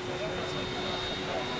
die das